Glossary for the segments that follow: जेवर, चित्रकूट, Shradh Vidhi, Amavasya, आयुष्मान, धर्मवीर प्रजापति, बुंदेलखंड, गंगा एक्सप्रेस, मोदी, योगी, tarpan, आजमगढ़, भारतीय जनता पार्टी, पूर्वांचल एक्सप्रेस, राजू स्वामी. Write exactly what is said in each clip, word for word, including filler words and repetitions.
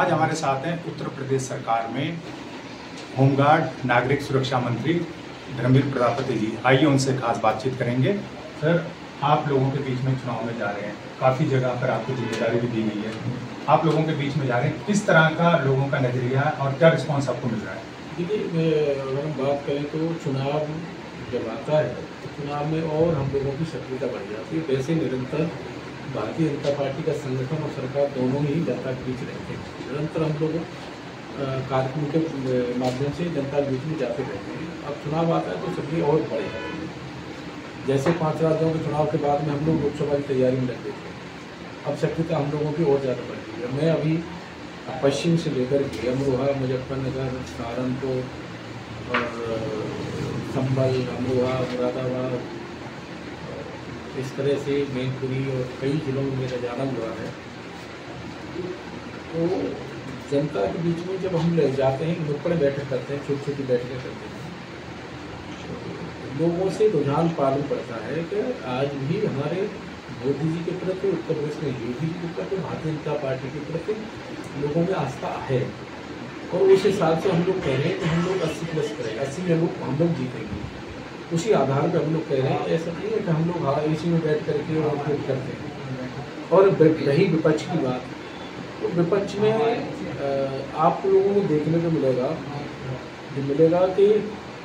आज हमारे साथ हैं उत्तर प्रदेश सरकार में होमगार्ड नागरिक सुरक्षा मंत्री धर्मवीर प्रजापति जी। आइए उनसे खास बातचीत करेंगे। सर, आप लोगों के बीच में चुनाव में जा रहे हैं, काफ़ी जगह पर आपको जिम्मेदारी भी दी गई है, आप लोगों के बीच में जा रहे हैं, किस तरह का लोगों का नज़रिया है और क्या रिस्पॉन्स आपको मिल रहा है? देखिए, अगर हम बात करें तो चुनाव जब आता है तो चुनाव में और हम लोगों की सक्रियता बढ़ जाती है। वैसे निरंतर भारतीय जनता पार्टी का संगठन और सरकार दोनों ही जनता के बीच रहते हैं। निरंतर हम लोग कार्यक्रम के माध्यम से जनता के बीच में जाते रहते हैं। अब चुनाव आता है तो सक्रिय और बढ़ जाती है। जैसे पाँच राज्यों के चुनाव के बाद में हम लोग लोकसभा की तैयारी में लग गए थे, अब सक्रियता हम लोगों की और ज़्यादा बढ़ गई है। मैं अभी पश्चिम से लेकर के अमरोहा, मुजफ्फरनगर, सहारनपुर और संभल, अमरोहा, मुरादाबाद, इस तरह से मैनपुरी और कई जिलों में मेरा जाना हुआ है। तो जनता के बीच में जब हम ले जाते हैं, नुक्कड़ बैठक करते हैं, छोटी छोटी बैठकें करते हैं, लोगों से रुझान पालन पड़ता है कि आज भी हमारे मोदी जी के प्रति, उत्तर प्रदेश में योगी जी के प्रति, भारतीय जनता पार्टी के प्रति लोगों में आस्था है। और उस हिसाब से हम लोग कह रहे हैं कि हम लोग अस्सी प्लस करें, अस्सी में लोग हम लोग जीतेंगे, उसी आधार पर हम लोग कह रहे हैं। ऐसा नहीं है कि हम लोग हाँ इसी में बैठ करके और हम लोग करते हैं। और रही विपक्ष की बात, तो विपक्ष में आप लोगों को देखने को मिलेगा जो मिलेगा कि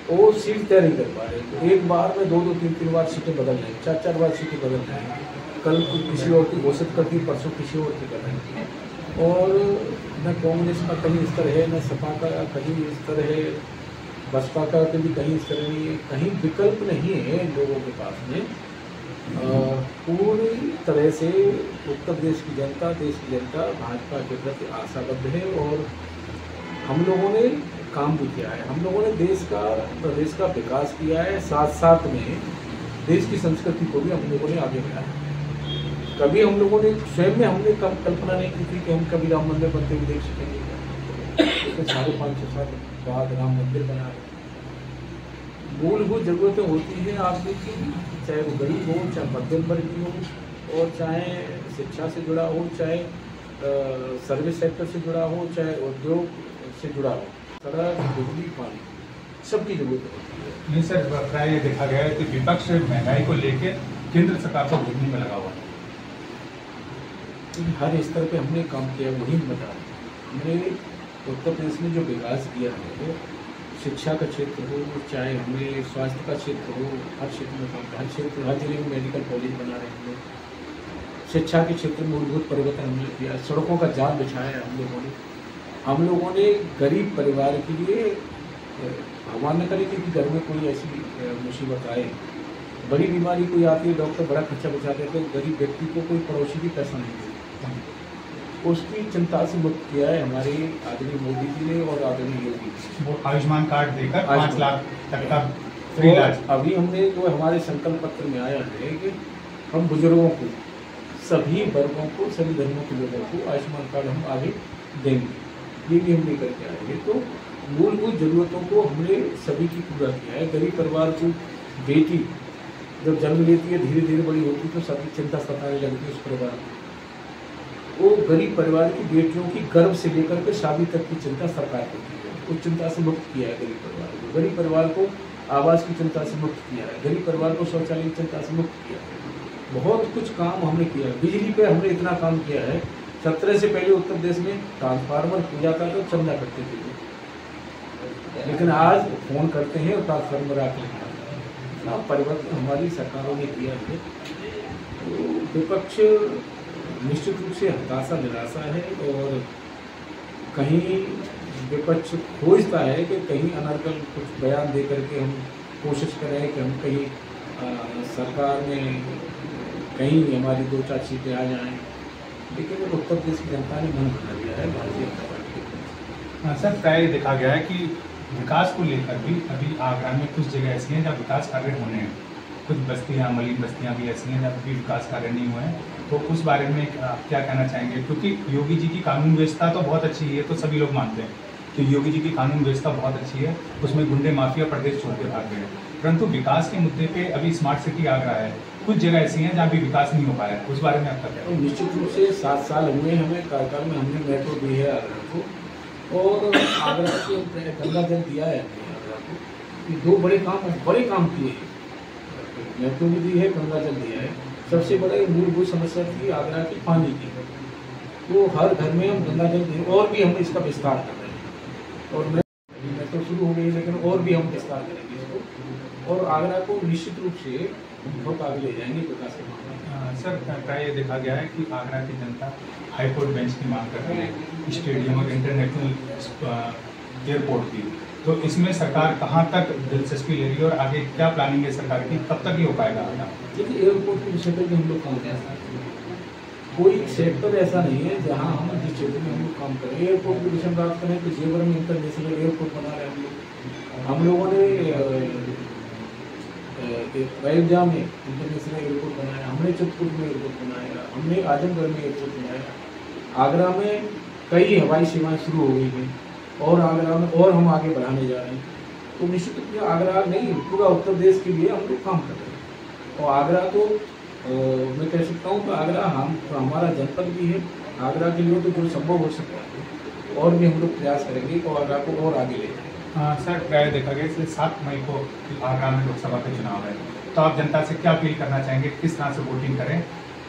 वो सीट तय नहीं कर पा रहे। एक बार में दो दो तीन तीन बार सीटें बदल रहे हैं, चार चार बार सीटें बदल रहे हैं। कल किसी और की घोषित कर दी, परसों किसी और की कर रहे हैं। और न कांग्रेस का कहीं स्तर है, न सपा का कहीं स्तर है, बसपा का भी कहीं स्तर नहीं है, कहीं विकल्प नहीं है लोगों के पास में। पूरी तरह से उत्तर प्रदेश की जनता, देश की जनता भाजपा के प्रति आशाबद्ध है। और हम लोगों ने काम भी किया है, हम लोगों ने देश का, प्रदेश का विकास किया है, साथ साथ में देश की संस्कृति को भी हम लोगों ने आगे बढ़ाया है। कभी हम लोगों ने स्वयं में हमने कल्पना नहीं की थी कि हम कभी राम मंदिर बनते हुए देख सकेंगे। साढ़े पाँच सौ साल बाद राम मंदिर बना रहे। मूलभूत जरूरतें होती हैं आपकी, चाहे वो गरीब हो, चाहे मध्यम वर्ग की हो, और चाहे शिक्षा से जुड़ा हो, चाहे सर्विस सेक्टर से जुड़ा हो, चाहे उद्योग से जुड़ा हो, सड़क, बिजली, पानी, सबकी जरूरत होती है। नहीं सर, प्राय देखा गया है कि विपक्ष महंगाई को लेकर केंद्र सरकार को घूमने में लगा हुआ है। हर स्तर पे हमने काम किया, वही बता हमने उत्तर प्रदेश में जो विकास किया है, शिक्षा का क्षेत्र हो, चाहे हमने स्वास्थ्य का क्षेत्र हो, हर क्षेत्र में काम, हर क्षेत्र, हर जिले में मेडिकल कॉलेज बना रहे हैं। शिक्षा के क्षेत्र में मूलभूत परिवर्तन हमने किया, सड़कों का जाल बिछाया है हम लोगों ने। हम लोगों ने गरीब परिवार के लिए, भगवान न करे क्योंकि घर में कोई ऐसी मुसीबत आए, बड़ी बीमारी कोई आती है, डॉक्टर बड़ा खर्चा बचा देते हैं, गरीब व्यक्ति को कोई पड़ोसी भी पैसा नहीं देता, उसकी चिंता से मुक्त किया है हमारे आदरणीय मोदी जी ने और आदरणीय योगी जी। वो आयुष्मान कार्ड देकर पाँच लाख तक का फ्री इलाज। अभी हमने जो हमारे संकल्प पत्र में आया है कि हम बुजुर्गों को, सभी वर्गों को, सभी धर्मों के लोगों को आयुष्मान कार्ड हम आगे देंगे, ये भी हमने करके आए हैं। तो मूलभूत जरूरतों को हमने सभी की पूरा किया है। गरीब परिवार को बेटी जब जन्म लेती है, धीरे धीरे बड़ी होती है, तो सबकी चिंता सताने लगती है उस परिवार को। वो गरीब परिवार की बेटियों की गर्भ से लेकर के शादी तक की चिंता सरकार को की है, उस चिंता से मुक्त किया है गरीब परिवार को। गरीब परिवार को आवास की चिंता से मुक्त किया है, गरीब परिवार को शौचालय की चिंता से मुक्त किया है। बहुत कुछ काम हमने किया है। बिजली पे हमने इतना काम किया है, सत्रह से पहले उत्तर प्रदेश में ट्रांसफार्मर पूजा का तो चंदा करते थे, लेकिन आज फोन करते हैं और ट्रांसफार्मर आके ना, परिवर्तन हमारी सरकारों ने किया है। तो विपक्ष निश्चित रूप से हताशा निराशा है, और कहीं विपक्ष खोजता है कि कहीं अनर्गल कुछ बयान दे करके हम कोशिश करें कि हम कहीं आ, सरकार में कहीं हमारी दो चार सीटें आ जाएं, लेकिन उत्तर प्रदेश की जनता ने मन बना लिया है भारतीय जनता पार्टी को। हाँ सर, प्राय देखा गया है कि विकास को लेकर भी अभी आगरा में कुछ जगह ऐसी हैं जहाँ विकास कार्य होने हैं, कुछ बस्तियाँ, मलिन बस्तियाँ भी ऐसी हैं जहाँ भी विकास कार्य नहीं हुए हैं, तो उस बारे में आप क्या कहना चाहेंगे? क्योंकि योगी जी की कानून व्यवस्था तो बहुत अच्छी है, तो सभी लोग मानते हैं कि योगी जी की कानून व्यवस्था बहुत अच्छी है, उसमें गुंडे माफिया प्रदेश छोड़ के भाग गए, परंतु विकास के मुद्दे पर अभी स्मार्ट सिटी आगरा है, कुछ जगह ऐसी हैं जहाँ भी विकास नहीं हो पाया है, उस बारे में आपका क्या? निश्चित रूप से सात साल हुए हमें कार्यकाल में, हमने मेट्रो दी है आगरा को और आगरा को गंगा जल दिया है आगरा को, ये दो बड़े काम बड़े काम किए हैं, मेट्रो भी दी है गंगा जल दिया है। सबसे बड़ा मूलभूत समस्या थी आगरा की पानी की, तो हर घर में हम गंगा जल दे और भी हम इसका विस्तार कर रहे हैं और मेट्रो शुरू हो गई लेकिन और भी हम विस्तार करेंगे इसको और आगरा को निश्चित रूप से बहुत आगे ले जाएंगे विकास के मामले। सर क्या ये देखा गया है कि आगरा की जनता हाईकोर्ट बेंच की मांग कर रही है स्टेडियम और इंटरनेशनल एयरपोर्ट की, तो इसमें सरकार कहाँ तक दिलचस्पी ले रही है और आगे क्या प्लानिंग है सरकार की, कब तक ये हो पाएगा? देखिए एयरपोर्ट के विषय पर हम लोग काम कर सकते हैं, कोई सेक्टर ऐसा नहीं है जहाँ हम जिस क्षेत्र में हम लोग काम करें। एयरपोर्ट के विषय में बात करें तो जेवर में इंटरनेशनल एयरपोर्ट बना रहे हम लोग, हम लोगों ने अयोध्या में इंटरनेशनल एयरपोर्ट बनाया, हमने चित्रकूट में एयरपोर्ट बनाया, हमने आजमगढ़ में एयरपोर्ट बनाया, आगरा में कई हवाई सेवाएं शुरू हो गई हैं और आगरा में और हम आगे बढ़ाने जा रहे हैं। तो निश्चित रूप से आगरा नहीं पूरा उत्तर प्रदेश के लिए हम लोग काम कर रहे हैं और आगरा को मैं कह सकता हूँ कि आगरा हम हमारा जनपद भी है, आगरा के लिए तो जो संभव हो सकता है और भी हम लोग प्रयास करेंगे और आगरा को और आगे ले जाएंगे। हाँ सर क्या देखा गया इसलिए सात मई को आगरा में लोकसभा के चुनाव है, तो आप जनता से क्या अपील करना चाहेंगे, किस तरह से वोटिंग करें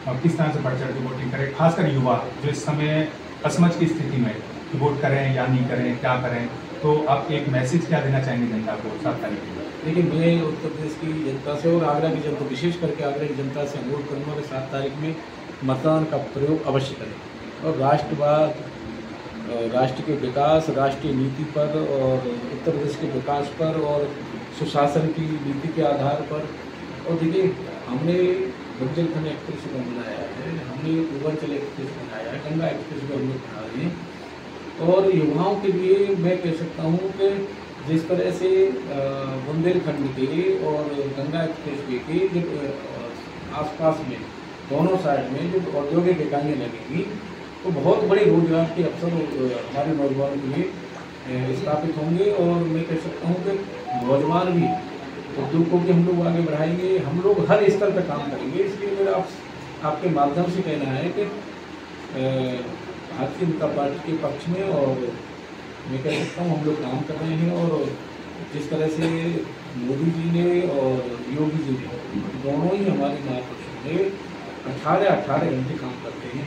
और किस तरह से बढ़ चढ़ के वोटिंग करें, खासकर युवा जो इस समय असमझ की स्थिति में कि वोट करें या नहीं करें, क्या करें, तो आप एक मैसेज क्या देना चाहेंगे जनता को सात तारीख के बाद? लेकिन मैं उत्तर प्रदेश की जनता से और आगरा की जनता, विशेष करके आगरा की जनता से अनुरोध करूँगा कि सात तारीख में मतदान का प्रयोग अवश्य करें और राष्ट्रवाद, राष्ट्र के विकास, राष्ट्रीय नीति पर और उत्तर प्रदेश के विकास पर और सुशासन की नीति के आधार पर। और देखिए हमने बुंदेलखंड एक्सप्रेस को बनाया है, हमने पूर्वांचल एक्सप्रेस बनाया है, गंगा एक्सप्रेस को हम लोग बना रहे हैं और युवाओं के लिए मैं कह सकता हूँ कि जिस तरह से बुंदेलखंड के और गंगा एक्सप्रेस के जब आसपास में दोनों साइड में जो औद्योगिक इकाइयाँ लगेंगी तो बहुत बड़े रोजगार के अवसर हमारे नौजवानों के लिए स्थापित होंगे और मैं कह सकता हूँ कि नौजवान भी उद्योगों के हम लोग आगे बढ़ाएंगे, हम लोग हर स्तर पर काम करेंगे। इसलिए मेरा आप आपके माध्यम से कहना है कि भारतीय जनता पार्टी के पक्ष में और मैं कह सकता हूँ हम लोग काम कर रहे हैं और जिस तरह से मोदी जी ने और योगी जी ने दोनों ही हमारे मार्गदर्शन में अठारह अठारह घंटे काम करते हैं,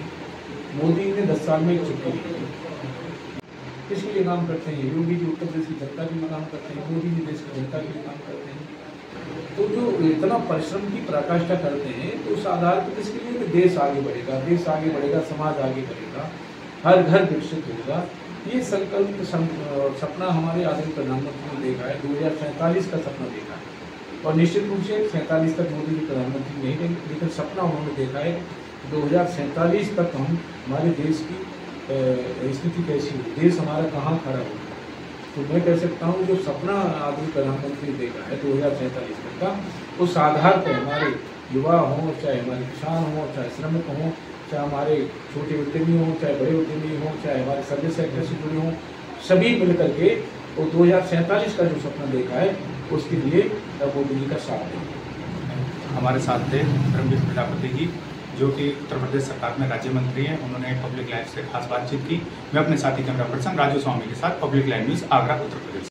मोदी ने दस साल में एक छुट्टी दी, इसके लिए काम करते हैं योगी जी, उत्तर प्रदेश की जनता के लिए काम करते हैं, मोदी जी देश की जनता के लिए काम करते हैं। तो जो इतना परिश्रम की पराकाष्ठा करते हैं तो उस आधार पर इसके लिए कि देश आगे बढ़ेगा, देश आगे बढ़ेगा, समाज आगे बढ़ेगा, हर घर विकसित होगा, ये संकल्प सपना हमारे आदरणीय प्रधानमंत्री ने देखा है, दो हज़ार सैंतालीस का सपना देखा है और निश्चित रूप से सैंतालीस तक मोदी जी प्रधानमंत्री नहीं थे लेकिन सपना उन्होंने देखा है दो हज़ार सैंतालीस तक हम हमारे देश की स्थिति कैसी हो, देश हमारा कहाँ खड़ा हो। तो मैं कह सकता हूँ जो सपना आदि प्रधानमंत्री देखा है दो हज़ार सैंतालीस तक का, उस आधार पर हमारे युवा हों, चाहे हमारे किसान हों, चाहे श्रमिक हों, चाहे हमारे छोटे उद्यमी हों, चाहे बड़े उद्यमी हों, चाहे हमारे सर्विस सेक्टर से जुड़े हों, सभी मिल करके वो दो हज़ार सैंतालीस का जो सपना देखा है उसके लिए मोदी जी का साथ देंगे। हमारे साथ थे धर्मवीर प्रजापति जी जो कि उत्तर प्रदेश सरकार में राज्य मंत्री हैं, उन्होंने पब्लिक लाइव से खास बातचीत की। मैं अपने साथी कैमरा पर्सन राजू स्वामी के साथ public live news Agra Uttar प्रदेश।